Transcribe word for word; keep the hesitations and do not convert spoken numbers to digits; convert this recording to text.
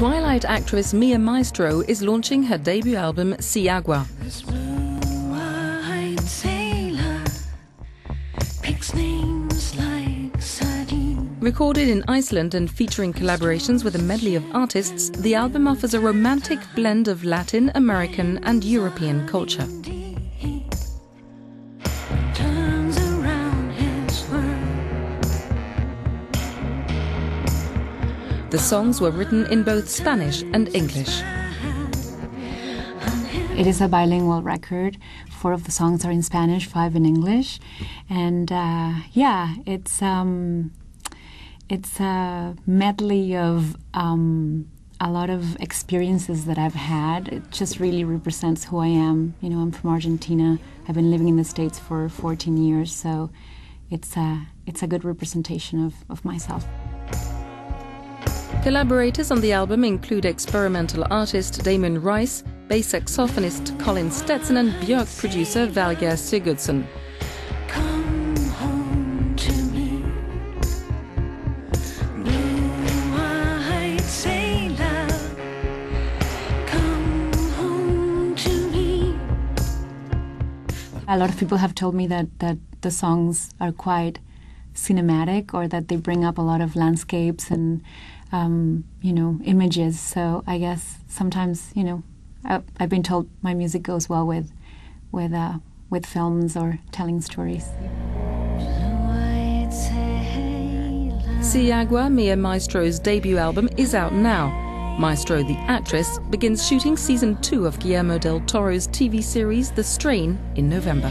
Twilight actress Mia Maestro is launching her debut album, Si Agua. Recorded in Iceland and featuring collaborations with a medley of artists, the album offers a romantic blend of Latin, American and European culture. The songs were written in both Spanish and English. It is a bilingual record. Four of the songs are in Spanish, five in English. And uh, yeah, it's... Um, It's a medley of um, a lot of experiences that I've had. It just really represents who I am. You know, I'm from Argentina. I've been living in the States for fourteen years, so it's a, it's a good representation of, of myself. Collaborators on the album include experimental artist Damon Rice, bass saxophonist Colin Stetson and Björk producer Valgeir Sigurðsson. A lot of people have told me that, that the songs are quite cinematic, or that they bring up a lot of landscapes and, um, you know, images. So I guess sometimes, you know, I, I've been told my music goes well with, with, uh, with films or telling stories. Si Agua, Mia Maestro's debut album, is out now. Maestro, the actress, begins shooting season two of Guillermo del Toro's T V series The Strain in November.